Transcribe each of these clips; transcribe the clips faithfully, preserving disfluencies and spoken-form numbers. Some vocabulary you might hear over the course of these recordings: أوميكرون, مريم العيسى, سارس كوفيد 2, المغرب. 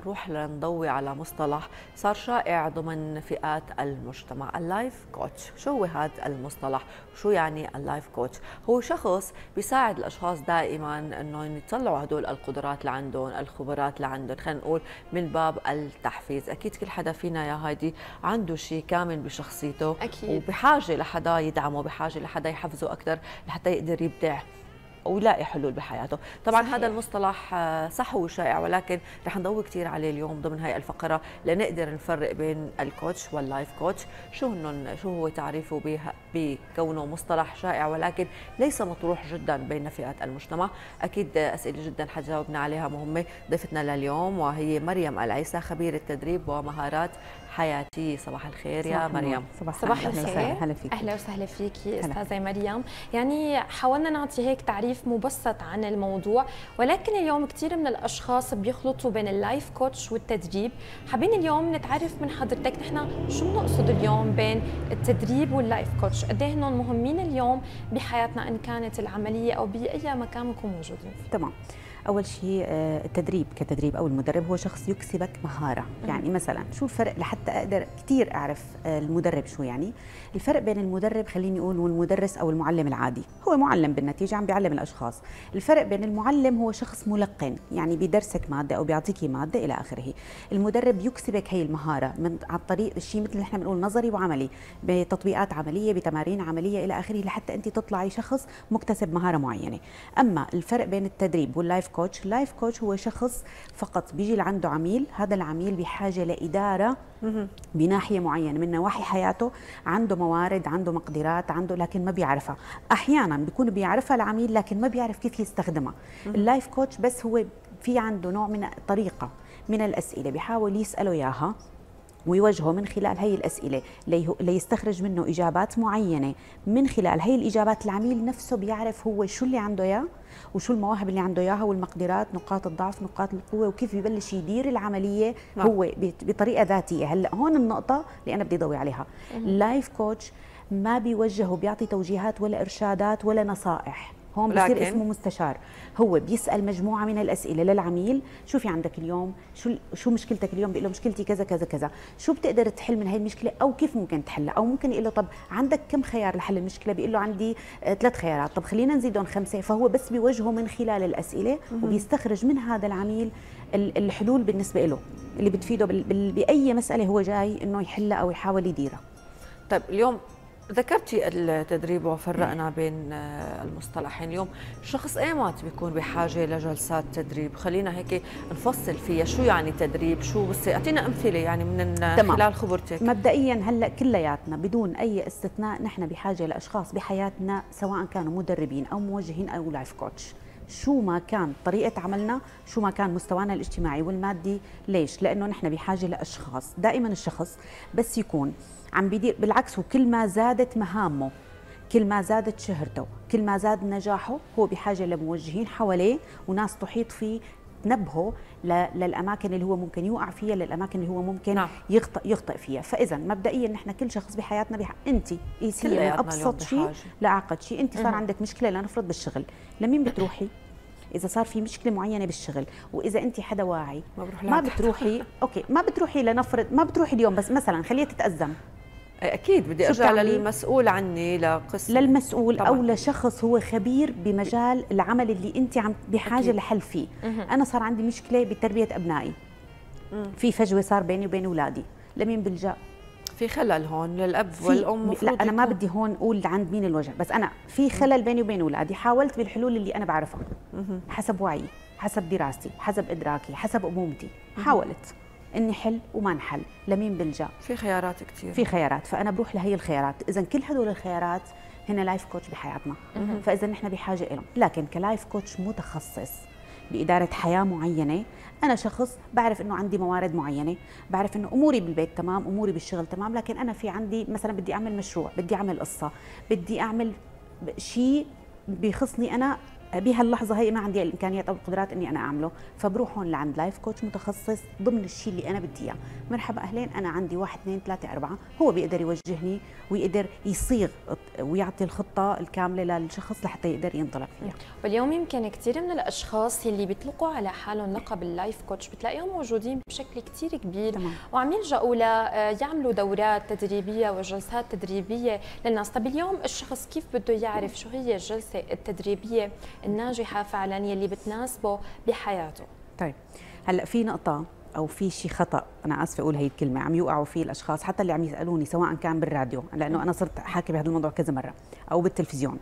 نروح لنضوي على مصطلح صار شائع ضمن فئات المجتمع، اللايف كوتش. شو هو هذا المصطلح؟ شو يعني اللايف كوتش؟ هو شخص بيساعد الاشخاص دائما انهم يطلعوا هدول القدرات اللي عندهم، الخبرات اللي عندهم، خلينا نقول من باب التحفيز. اكيد كل حدا فينا يا هادي عنده شيء كامل بشخصيته، أكيد. وبحاجه لحدا يدعمه، بحاجه لحدا يحفزه اكثر لحتى يقدر يبدع ويلاقي حلول بحياته. طبعا صحيح. هذا المصطلح صح وشائع، ولكن رح نضوي كثير عليه اليوم ضمن هاي الفقره لنقدر نفرق بين الكوتش واللايف كوتش. شو هن شو هو تعريفه بكونه مصطلح شائع ولكن ليس مطروح جدا بين فئات المجتمع. اكيد اسئله جدا حتجاوبنا عليها مهمه ضيفتنا لليوم، وهي مريم العيسى، خبيره تدريب ومهارات حياتي. صباح الخير يا مريم. صباح, صباح الخير، اهلا فيكي. اهلا وسهلا فيكي استاذه مريم. يعني حاولنا نعطي هيك تعريف مبسط عن الموضوع، ولكن اليوم كثير من الاشخاص بيخلطوا بين اللايف كوتش والتدريب. حابين اليوم نتعرف من حضرتك نحن شو بنقصد اليوم بين التدريب واللايف كوتش، قد ايه هنن مهمين اليوم بحياتنا ان كانت العمليه او باي مكان بنكون موجودين فيه. تمام. أول شيء التدريب كتدريب أو المدرب هو شخص يكسبك مهارة. يعني مثلا شو الفرق لحتى أقدر كتير أعرف المدرب شو يعني؟ الفرق بين المدرب خليني أقول والمدرس أو المعلم العادي، هو معلم بالنتيجة عم بيعلم الأشخاص. الفرق بين المعلم هو شخص ملقن، يعني بيدرسك مادة أو بيعطيكي مادة إلى آخره. المدرب يكسبك هي المهارة من عن طريق شيء مثل نحن بنقول نظري وعملي، بتطبيقات عملية، بتمارين عملية إلى آخره، لحتى أنت تطلعي شخص مكتسب مهارة معينة. أما الفرق بين التدريب واللايف كوتش، اللايف كوتش هو شخص فقط بيجي لعنده عميل، هذا العميل بحاجة لإدارة بناحية معينة من نواحي حياته، عنده موارد، عنده مقدرات، عنده لكن ما بيعرفها، أحيانا بيكون بيعرفها العميل لكن ما بيعرف كيف يستخدمها. اللايف كوتش بس هو في عنده نوع من طريقة من الأسئلة بيحاول يسأله إياها ويوجهه من خلال هي الأسئلة ليستخرج منه إجابات معينة، من خلال هي الإجابات العميل نفسه بيعرف هو شو اللي عنده إياه وشو المواهب اللي عنده إياها والمقدرات، نقاط الضعف، نقاط القوة، وكيف ببلش يدير العملية هو بطريقة ذاتية. هلا هون النقطة اللي أنا بدي ضوي عليها، اللايف كوتش ما بيوجه وبيعطي توجيهات ولا إرشادات ولا نصائح، هون بصير اسمه مستشار. هو بيسأل مجموعة من الأسئلة للعميل، شو في عندك اليوم، شو شو مشكلتك اليوم، بيقول له مشكلتي كذا كذا كذا، شو بتقدر تحل من هي المشكلة أو كيف ممكن تحلها، أو ممكن يقول له طب عندك كم خيار لحل المشكلة، بيقول له عندي ثلاث خيارات، طب خلينا نزيدهم خمسة. فهو بس بيوجهه من خلال الأسئلة وبيستخرج من هذا العميل الحلول بالنسبة له اللي بتفيده بأي مسألة هو جاي إنه يحلها أو يحاول يديرها. طيب اليوم ذكرتي التدريب وفرقنا بين المصطلحين. اليوم شخص ايمت بيكون بحاجه لجلسات تدريب، خلينا هيك نفصل فيها شو يعني تدريب، شو بس اعطينا امثله يعني من خلال خبرتك. مبدئيا هلا كلياتنا بدون اي استثناء نحن بحاجه لاشخاص بحياتنا سواء كانوا مدربين او موجهين او لايف كوتش، شو ما كان طريقة عملنا، شو ما كان مستوانا الاجتماعي والمادي. ليش؟ لأنه نحن بحاجة لأشخاص. دائما الشخص بس يكون عم بيدير بالعكس، وكل ما زادت مهامه كل ما زادت شهرته كل ما زاد نجاحه، هو بحاجة لموجهين حواليه وناس تحيط فيه تنبهه للأماكن اللي هو ممكن يوقع فيها، للأماكن اللي هو ممكن يخطئ يخطئ فيها. فإذا مبدئيا نحن كل شخص بحياتنا بح... أنت إيسية من أبسط شيء لأعقد شيء. أنت صار عندك مشكلة لنفرض بالشغل، لمين بتروحي؟ إذا صار في مشكلة معينة بالشغل، وإذا أنت حدا واعي ما, ما بتروحي أوكي ما بتروحي لنفرض ما بتروحي اليوم بس مثلا خليها تتأزم. أكيد بدي أرجع للمسؤول عني، لقصة للمسؤول طبعاً. أو لشخص هو خبير بمجال العمل اللي أنت عم بحاجة أكيد. لحل فيه. أنا صار عندي مشكلة بتربية أبنائي، في فجوة صار بيني وبين أولادي، لمين بلجأ؟ في خلل هون للأب والأم. لا أنا ما بدي هون أقول عند مين الوجه، بس أنا في خلل بيني وبين أولادي، حاولت بالحلول اللي أنا بعرفها حسب وعيي، حسب دراستي، حسب إدراكي، حسب أمومتي، حاولت اني حل وما نحل، لمين بلجأ؟ في خيارات كثير، في خيارات، فانا بروح لهي الخيارات. اذا كل هدول الخيارات هن لايف كوتش بحياتنا. فاذا نحن بحاجه لهم. لكن كلايف كوتش متخصص بإدارة حياة معينة، أنا شخص بعرف إنه عندي موارد معينة، بعرف إنه أموري بالبيت تمام، أموري بالشغل تمام، لكن أنا في عندي مثلا بدي أعمل مشروع، بدي أعمل قصة، بدي أعمل شيء بيخصني أنا بهاللحظه هي ما عندي الامكانيات او القدرات اني انا اعمله، فبروح هون لعند لايف كوتش متخصص ضمن الشيء اللي انا بدي اياه. مرحبا اهلين، انا عندي واحد اثنين ثلاثه اربعه، هو بيقدر يوجهني ويقدر يصيغ ويعطي الخطه الكامله للشخص لحتى يقدر ينطلق فيها. واليوم يمكن كثير من الاشخاص اللي بيطلقوا على حالهم لقب اللايف كوتش بتلاقيهم موجودين بشكل كثير كبير وعم يلجأوا ليعملوا دورات تدريبيه وجلسات تدريبيه للناس. طب اليوم الشخص كيف بده يعرف شو هي الجلسه التدريبيه الناجحه فعلا يلي بتناسبه بحياته؟ طيب هلا في نقطه او في شيء خطا، انا اسفه اقول هي الكلمه، عم يوقعوا فيه الاشخاص حتى اللي عم يسالوني سواء كان بالراديو، لانه انا صرت حاكي بهذا الموضوع كذا مره، او بالتلفزيون.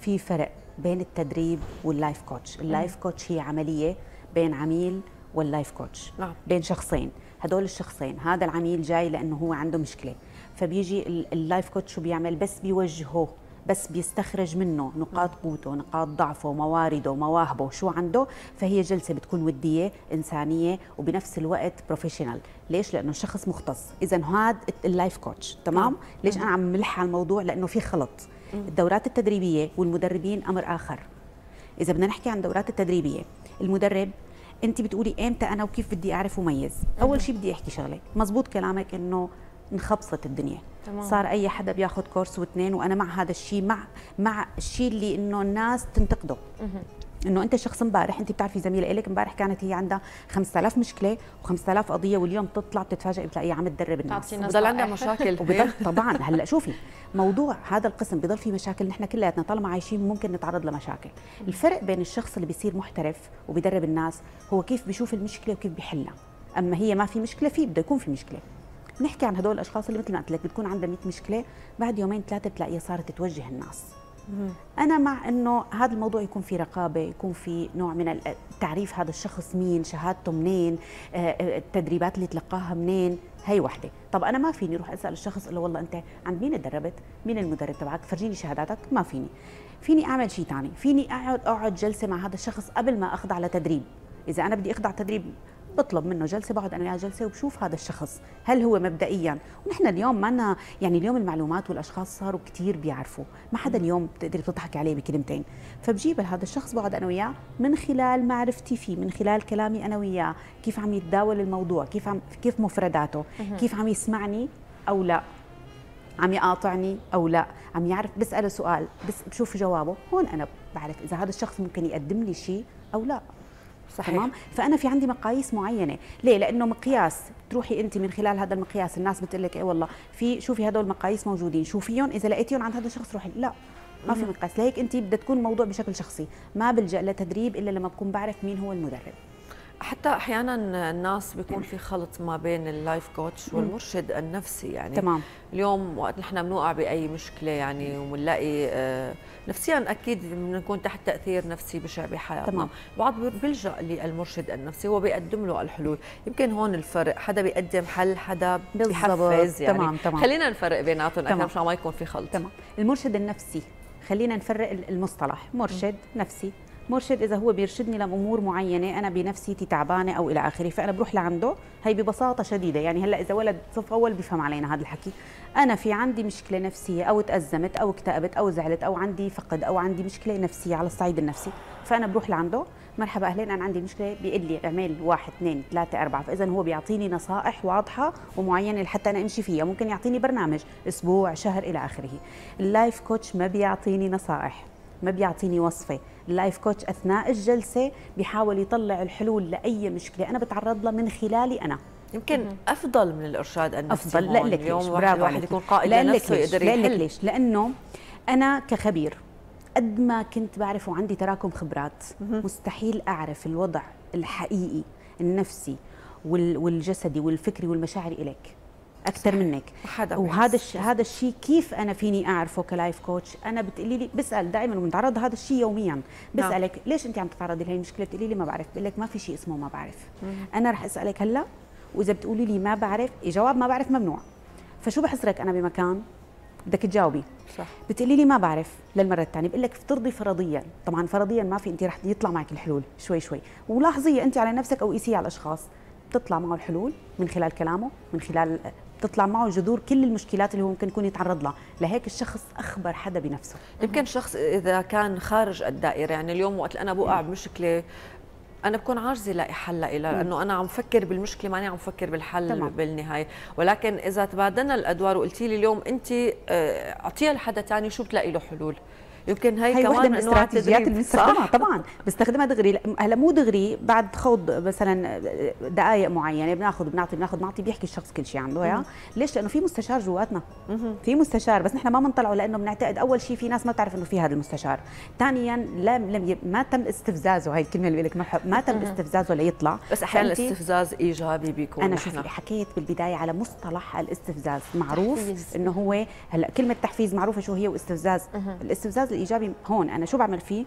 في فرق بين التدريب واللايف كوتش. اللايف كوتش هي عمليه بين عميل واللايف كوتش، بين شخصين. هدول الشخصين، هذا العميل جاي لانه هو عنده مشكله، فبيجي اللايف كوتش شو بيعمل؟ بس بيوجهه، بس بيستخرج منه نقاط قوته، نقاط ضعفه، موارده، مواهبه، شو عنده. فهي جلسه بتكون وديه، انسانيه، وبنفس الوقت بروفيشنال. ليش؟ لانه الشخص مختص. اذا هذا اللايف كوتش، تمام؟ ليش انا عم ملح على الموضوع؟ لانه في خلط. الدورات التدريبيه والمدربين امر اخر. اذا بدنا نحكي عن الدورات التدريبيه، المدرب انت بتقولي امتى انا وكيف بدي اعرف اميز؟ اول شيء بدي احكي شغله، مزبوط كلامك انه انخبصت الدنيا. تمام. صار اي حدا بياخذ كورس واثنين، وانا مع هذا الشيء، مع مع الشيء اللي انه الناس تنتقده. انه انت شخص امبارح، انت بتعرفي زميله لك امبارح كانت هي عندها خمسة آلاف مشكله و5000 قضيه، واليوم بتطلع بتتفاجئي بتلاقيها عم تدرب الناس، بضل عندها مشاكل. وبضل طبعا هلا شوفي موضوع هذا القسم بضل فيه مشاكل، نحن كلياتنا طالما عايشين ممكن نتعرض لمشاكل. الفرق بين الشخص اللي بيصير محترف وبيدرب الناس هو كيف بيشوف المشكله وكيف بيحلها. اما هي ما في مشكله، في بده يكون في مشكله. نحكي عن هدول الاشخاص اللي مثل ما قلت لك بتكون عندها مية مشكله، بعد يومين ثلاثه بتلاقيها صارت توجه الناس. انا مع انه هذا الموضوع يكون في رقابه، يكون في نوع من تعريف هذا الشخص مين، شهادته منين، التدريبات اللي تلقاها منين، هي وحده. طب انا ما فيني اروح اسال الشخص الا والله انت عند مين تدربت؟ مين المدرب تبعك؟ فرجيني شهاداتك. ما فيني. فيني اعمل شيء ثاني، فيني اقعد اقعد جلسه مع هذا الشخص قبل ما اخضع لتدريب. اذا انا بدي اخضع تدريب بطلب منه جلسه، بقعد انا وياه جلسه وبشوف هذا الشخص هل هو مبدئيا. ونحن اليوم ما أنا يعني اليوم المعلومات والاشخاص صاروا كثير بيعرفوا، ما حدا اليوم بتقدري تضحكي عليه بكلمتين. فبجيب هذا الشخص بقعد انا وياه من خلال معرفتي فيه، من خلال كلامي انا وياه، كيف عم يتداول الموضوع، كيف عم كيف مفرداته، كيف عم يسمعني او لا، عم يقاطعني او لا، عم يعرف. بساله سؤال بس بشوف جوابه، هون انا بعرف اذا هذا الشخص ممكن يقدم لي شيء او لا. صحيح. تمام. فانا في عندي مقاييس معينه. ليه؟ لانه مقياس تروحي انت من خلال هذا المقياس الناس بتقول لك اي والله في، شوفي هدول المقاييس موجودين، شوفيهم، اذا لقيتيهم عند هذا الشخص روحي. لا، ما في مقياس. لهيك انت بدها تكون الموضوع بشكل شخصي، ما بلجأ لتدريب الا لما بكون بعرف مين هو المدرب. حتى احيانا الناس بيكون في خلط ما بين اللايف كوتش والمرشد النفسي. يعني تمام. اليوم وقت نحن بنوقع باي مشكله يعني وبنلاقي آه نفسيا اكيد بنكون تحت تاثير نفسي بشع بحياتنا. تمام. بعض بيلجا للمرشد النفسي وبيقدم له الحلول. يمكن هون الفرق، حدا بيقدم حل، حدا بيحفز. يعني تمام تمام. خلينا نفرق بيناتهم اكثر مشان ما يكون في خلط. تمام. المرشد النفسي، خلينا نفرق المصطلح مرشد م. نفسي. مرشد إذا هو بيرشدني لأمور معينة أنا بنفسيتي تعبانة أو إلى آخره، فأنا بروح لعنده. هي ببساطة شديدة، يعني هلا إذا ولد صف أول بيفهم علينا هذا الحكي. أنا في عندي مشكلة نفسية، أو تأزمت أو اكتئبت أو زعلت أو عندي فقد أو عندي مشكلة نفسية على الصعيد النفسي، فأنا بروح لعنده. مرحبا أهلين، أنا عندي مشكلة، بيقول لي اعمل واحد اثنين ثلاثة أربعة، فإذا هو بيعطيني نصائح واضحة ومعينة لحتى أنا أمشي فيها، ممكن يعطيني برنامج أسبوع شهر إلى آخره. اللايف كوتش ما بيعطيني نصائح، ما بيعطيني وصفة. اللايف كوتش أثناء الجلسة بيحاول يطلع الحلول لأي مشكلة أنا بتعرض لها من خلالي أنا. يمكن أفضل من الإرشاد النفسي. أفضل. لا لك ليش، برافو. واحد يكون قائد لنفسه يقدر يحل. لا لك ليش، لأنه أنا كخبير قد ما كنت بعرف وعندي تراكم خبرات مستحيل أعرف الوضع الحقيقي النفسي والجسدي والفكري والمشاعري إليك اكثر منك. وهذا الشيء هذا الشيء كيف انا فيني اعرفه كلايف كوتش؟ انا بتقولي لي بسال دائما وبنتعرض هذا الشيء يوميا، بسالك ليش انت عم تتعرضي لهي المشكله؟ بتقولي لي ما بعرف، بقول لك ما في شيء اسمه ما بعرف. انا رح اسالك هلا، واذا بتقولي لي ما بعرف، جواب ما بعرف ممنوع. فشو بحصرك انا بمكان بدك تجاوبي؟ صح. بتقولي لي ما بعرف للمره الثانيه، بقول لك افترضي فرضيا، طبعا فرضيا ما في، انت رح يطلع معك الحلول شوي شوي، ولاحظي انت على نفسك او قيسيه على الاشخاص، بتطلع معه الحلول من خلال كلامه، من خلال بتطلع معه جذور كل المشكلات اللي هو ممكن يكون يتعرض لها، لهيك الشخص اخبر حدا بنفسه. يمكن الشخص اذا كان خارج الدائره، يعني اليوم وقت انا بوقع بمشكله أنا بكون عاجزة لاقي حل لها، لأنه أنا عم فكر بالمشكلة ماني عم فكر بالحل. طبعا. بالنهاية، ولكن إذا تبادلنا الأدوار وقلتي لي اليوم أنت أعطيها لحدا ثاني شو بتلاقي له حلول؟ يمكن هي, هي كمان من الاستراتيجيات اللي بنستخدمها. طبعا بستخدمها دغري، هلا مو دغري، بعد خوض مثلا دقائق معينه بناخذ بنعطي بناخذ بنعطي بيحكي الشخص كل شيء عنده اياه. ليش؟ لانه في مستشار جواتنا، في مستشار بس نحن ما بنطلعه، لانه بنعتقد اول شيء في ناس ما بتعرف انه في هذا المستشار، ثانيا لم لم ما تم استفزازه، هي الكلمه اللي بقول لك ما تم استفزازه ليطلع. بس احيانا الاستفزاز ايجابي بيكون. انا شوفي حكيت بالبدايه على مصطلح الاستفزاز معروف انه هو هلا كلمه تحفيز معروفه شو هي، واستفزاز. الاستفزاز الايجابي هون انا شو بعمل فيه؟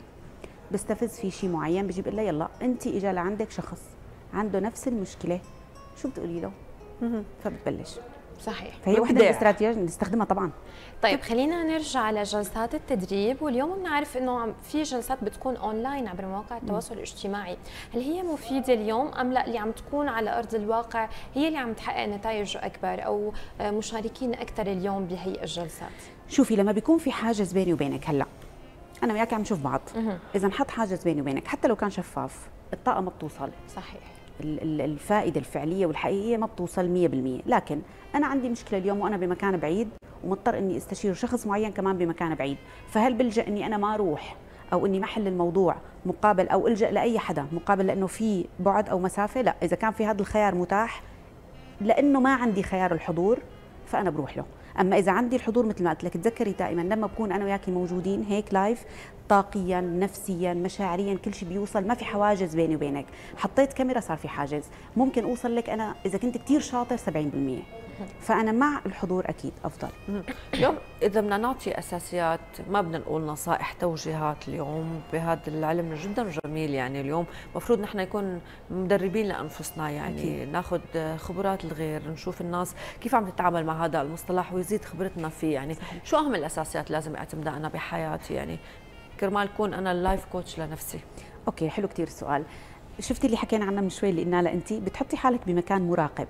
بستفز فيه شيء معين، بجيب لها يلا انت اجى لعندك شخص عنده نفس المشكله، شو بتقولي له؟ فبتبلش. صحيح، فهي وحده من الاستراتيجيات اللي بنستخدمها طبعا. طيب خلينا نرجع لجلسات التدريب، واليوم بنعرف انه في جلسات بتكون اونلاين عبر مواقع التواصل الاجتماعي، هل هي مفيده اليوم ام لا اللي عم تكون على ارض الواقع هي اللي عم تحقق نتائج اكبر او مشاركين اكثر اليوم بهي الجلسات؟ شوفي لما بيكون في حاجز بيني وبينك، هلا انا وياك عم نشوف بعض، اذا نحط حاجز بيني وبينك حتى لو كان شفاف الطاقه ما بتوصل. صحيح، الفائده الفعليه والحقيقيه ما بتوصل مية بالمية. لكن انا عندي مشكله اليوم وانا بمكان بعيد ومضطر اني استشير شخص معين كمان بمكان بعيد، فهل بلجأ اني انا ما اروح او اني ما احل الموضوع مقابل او الجأ لاي حدا مقابل لانه في بعد او مسافه؟ لا، اذا كان في هذا الخيار متاح لانه ما عندي خيار الحضور فانا بروح له. اما اذا عندي الحضور مثل ما قلت لك، تذكري دائما لما بكون انا وياكي موجودين هيك لايف، طاقيا نفسيا مشاعريا كل شيء بيوصل، ما في حواجز بيني وبينك. حطيت كاميرا صار في حاجز، ممكن اوصل لك انا اذا كنت كثير شاطر سبعين بالمية، فانا مع الحضور اكيد افضل. اليوم اذا بدنا نعطي اساسيات، ما بدنا نقول نصائح، توجيهات اليوم بهذا العلم جدا جميل، يعني اليوم مفروض نحن نكون مدربين لانفسنا، يعني ناخذ خبرات الغير، نشوف الناس كيف عم تتعامل مع هذا المصطلح ويزيد خبرتنا فيه. يعني شو اهم الاساسيات لازم اعتمدها انا بحياتي يعني كرمال كون انا اللايف كوتش لنفسي؟ اوكي حلو كثير السؤال. شفتي اللي حكينا عنه من شوي اللي قلنا لها انت بتحطي حالك بمكان مراقب.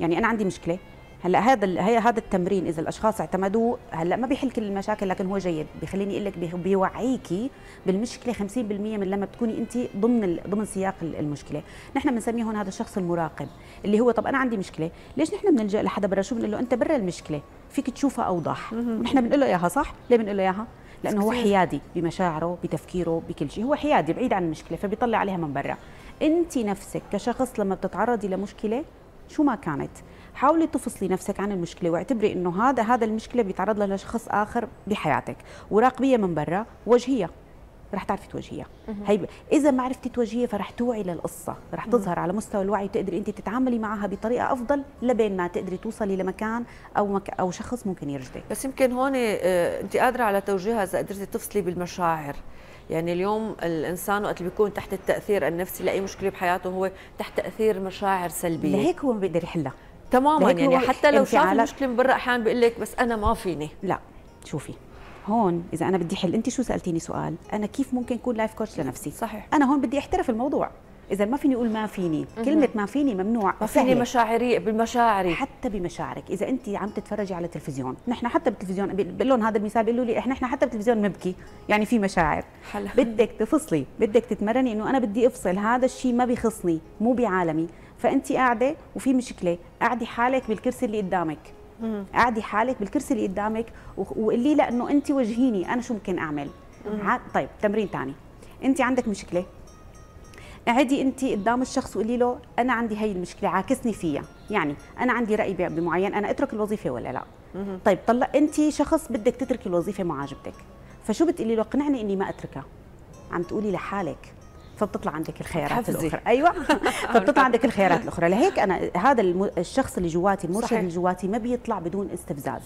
يعني انا عندي مشكله هلا، هذا هذا التمرين اذا الاشخاص اعتمدوه هلا ما بيحل كل المشاكل لكن هو جيد، بخليني اقول لك بيوعيكي بالمشكله خمسين بالمية من لما بتكوني انت ضمن ضمن سياق المشكله. نحن بنسميه هون هذا الشخص المراقب اللي هو طب انا عندي مشكله، ليش نحن بنلجا لحدا برا؟ شو بنقول له؟ انت برا المشكله فيك تشوفها اوضح. ونحن بنقول له اياها صح، ليه بنقول له اياها؟ لانه هو حيادي بمشاعره بتفكيره بكل شيء، هو حيادي بعيد عن المشكله فبيطلع عليها من برا. انت نفسك كشخص لما بتتعرضي لمشكله شو ما كانت حاولي تفصلي نفسك عن المشكله، واعتبري انه هذا هذا المشكله بيتعرض لها شخص اخر بحياتك، وراقبيها من برا وجهيها رح تعرفي تواجهيها. هي اذا ما عرفتي تواجهيها فرح توعي للقصه، رح تظهر على مستوى الوعي وتقدري انت تتعاملي معها بطريقه افضل لبين ما تقدري توصلي لمكان او مك او شخص ممكن يرشدك. بس يمكن هون انت قادره على توجيهها اذا قدرتي تفصلي بالمشاعر. يعني اليوم الانسان وقت اللي بيكون تحت التاثير النفسي لاي مشكله بحياته هو تحت تاثير مشاعر سلبيه، لهيك هو ما بيقدر يحلها تماما. يعني حتى لو شاف المشكله من برا احيانا بيقول لك بس انا ما فيني. لا شوفي هون اذا انا بدي حل، انت شو سالتيني سؤال، انا كيف ممكن اكون لايف كوتش لنفسي؟ صحيح، انا هون بدي احترف الموضوع. اذا ما فيني اقول ما فيني، كلمه ما فيني ممنوع، ما فيني مشاعري بمشاعري، حتى بمشاعرك. اذا انت عم تتفرجي على تلفزيون، نحن حتى بالتلفزيون بقول لهم هذا المثال، بيقولوا لي احنا احنا حتى بالتلفزيون بنبكي، يعني في مشاعر. حلو. بدك تفصلي، بدك تتمرني انه انا بدي افصل، هذا الشيء ما بيخصني مو بعالمي. فانت قاعده وفي مشكله، قاعدي حالك بالكرسي اللي قدامك، قاعدي حالك بالكرسي اللي قدامك وقولي لا انه انت وجهيني انا شو ممكن اعمل. طيب تمرين ثاني، انت عندك مشكله، قعدي انت قدام الشخص وقولي له انا عندي هي المشكله عاكسني فيها، يعني انا عندي راي بمعين، انا اترك الوظيفه ولا لا؟ طيب طلع انت شخص بدك تتركي الوظيفه ما عاجبتك، فشو بتقولي له؟ اقنعني اني ما اتركها، عم تقولي لحالك، فبتطلع عندك الخيارات الاخرى. ايوه فبتطلع عندك الخيارات الاخرى. لهيك انا هذا الشخص اللي جواتي، المرشد اللي جواتي ما بيطلع بدون استفزاز.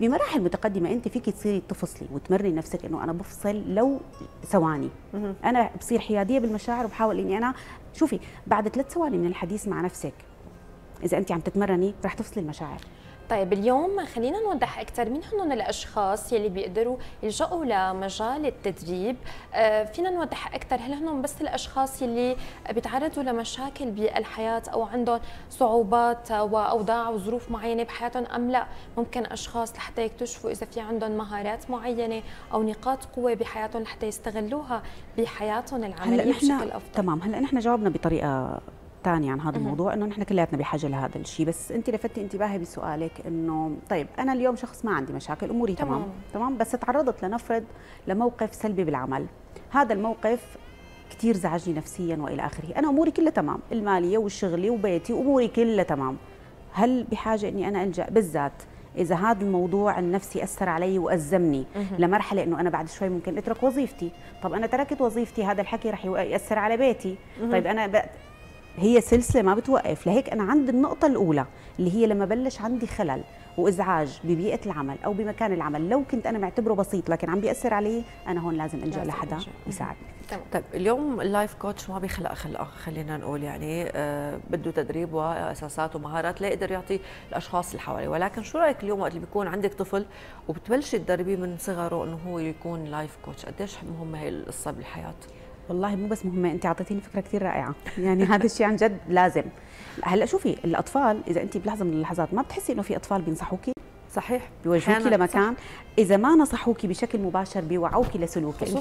بمراحل متقدمه انت فيك تصيري تفصلي وتمرني نفسك انه انا بفصل لو ثواني، انا بصير حياديه بالمشاعر وبحاول اني انا، شوفي بعد ثلاث ثواني من الحديث مع نفسك اذا انت عم تتمرني رح تفصلي المشاعر. طيب اليوم خلينا نوضح اكثر مين هن الاشخاص يلي بيقدروا يلجؤوا لمجال التدريب. فينا نوضح اكثر، هل هن بس الاشخاص يلي بيتعرضوا لمشاكل بالحياه او عندهم صعوبات واوضاع وظروف معينه بحياتهم ام لا؟ ممكن اشخاص لحتى يكتشفوا اذا في عندهم مهارات معينه او نقاط قوه بحياتهم لحتى يستغلوها بحياتهم العمليه بشكل افضل. تمام، هلا نحن جاوبنا بطريقه ثاني عن هذا الموضوع، انه نحن كلياتنا بحاجه لهذا الشيء، بس انت لفتي انتباهي بسؤالك انه طيب انا اليوم شخص ما عندي مشاكل، اموري تمام تمام, تمام بس تعرضت لنفرض لموقف سلبي بالعمل، هذا الموقف كثير زعجني نفسيا والى اخره، انا اموري كلها تمام، الماليه وشغلي وبيتي واموري كلها تمام، هل بحاجه اني انا الجا بالذات إذا هذا الموضوع النفسي أثر علي وأزمني لمرحلة إنه أنا بعد شوي ممكن أترك وظيفتي؟ طب أنا تركت وظيفتي، هذا الحكي رح يأثر على بيتي. طيب أنا ب... هي سلسلة ما بتوقف. لهيك أنا عند النقطة الأولى اللي هي لما بلش عندي خلل وإزعاج ببيئة العمل أو بمكان العمل، لو كنت أنا معتبره بسيط لكن عم بيأثر عليه، أنا هون لازم ألجأ لحدا يساعدني. طيب اليوم اللايف كوتش ما بيخلق خلقه، خلينا نقول يعني آه بده تدريب واساسات ومهارات ليقدر يعطي الاشخاص اللي حواليه، ولكن شو رايك اليوم وقت اللي بيكون عندك طفل وبتبلشي تدربيه من صغره انه هو يكون لايف كوتش، قديش مهمه هي القصه بالحياه؟ والله مو بس مهمه، انت اعطيتيني فكره كثير رائعه، يعني هذا الشيء عن جد لازم. هلا شوفي الاطفال اذا انت بلحظه من اللحظات ما بتحسي انه في اطفال بينصحوكي؟ صحيح، بيوجهوكي لمكان، اذا ما نصحوكي بشكل مباشر بيوعوكي لسلوكك.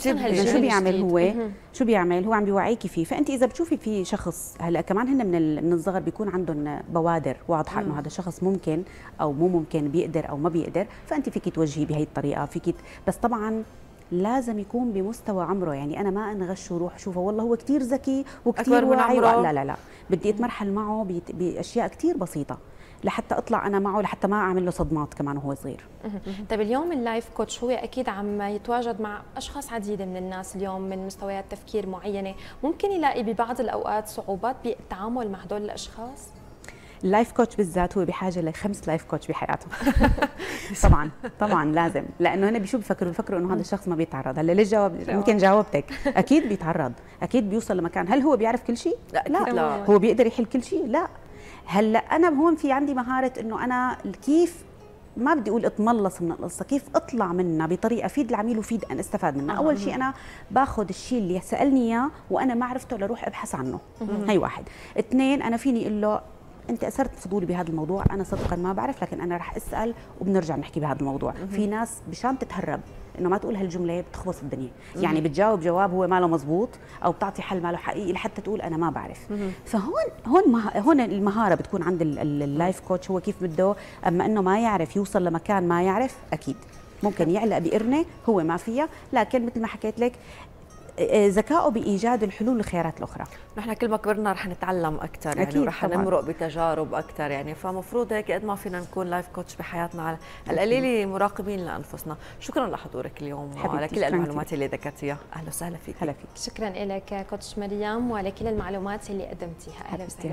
شو بيعمل هو؟ شو بيعمل هو؟ عم بيوعيكي فيه. فانت اذا بتشوفي في شخص، هلا كمان هن من من الصغر بيكون عندهم بوادر واضحه انه هذا الشخص ممكن او مو ممكن، بيقدر او ما بيقدر، فانت فيكي توجهي بهي الطريقه، فيكي، بس طبعا لازم يكون بمستوى عمره، يعني انا ما انغش وروح شوفه والله هو كثير ذكي وكثير واعي، لا لا لا، بدي اتمرحل معه باشياء كثير بسيطه لحتى اطلع انا معه، لحتى ما اعمل له صدمات كمان وهو صغير. طيب اليوم اللايف كوتش هو اكيد عم يتواجد مع اشخاص عديده من الناس اليوم من مستويات تفكير معينه، ممكن يلاقي ببعض الاوقات صعوبات بالتعامل مع هدول الاشخاص؟ اللايف كوتش بالذات هو بحاجه لخمس لايف كوتش بحياته. طبعا طبعا لازم، لانه هن بشو بفكروا؟ بفكروا انه هذا الشخص ما بيتعرض. هلا ليش جاوب؟ يمكن جاوبتك، اكيد بيتعرض، اكيد بيوصل لمكان. هل هو بيعرف كل شيء؟ لا, لا. لا. هو بيقدر يحل كل شيء؟ لا. هلا انا هون في عندي مهاره انه انا كيف، ما بدي اقول اتملص من القصه، كيف اطلع منها بطريقه فيد العميل وفيد انا استفاد منها. اول شيء انا باخذ الشيء اللي سالني اياه وانا ما عرفته لروح ابحث عنه، هي واحد. اثنين، انا فيني اقول له انت اثرت فضولي بهذا الموضوع، انا صدقا ما بعرف لكن انا رح اسال وبنرجع نحكي بهذا الموضوع. في ناس مشان تتهرب انه ما تقول هالجمله بتخبص الدنيا، يعني بتجاوب جواب هو ما له مضبوط او بتعطي حل ما له حقيقي لحتى تقول انا ما بعرف. فهون هون هون المهاره بتكون عند اللايف كوتش، هو كيف بده. اما انه ما يعرف يوصل لمكان ما يعرف، اكيد ممكن يعلق بقرنه هو ما فيها، لكن مثل ما حكيت لك ذكائه بايجاد الحلول والخيارات الاخرى. نحن كل ما كبرنا رح نتعلم اكثر، يعني رح نمرق بتجارب اكثر، يعني فمفروض هيك قد ما فينا نكون لايف كوتش بحياتنا على القليل مراقبين لانفسنا. شكرا لحضورك اليوم وعلى كل المعلومات اللي ذكرتيها، اهلا وسهلا فيك. هلا فيك، شكرا لك كوتش مريم وعلى كل المعلومات اللي قدمتيها، اهلا وسهلا.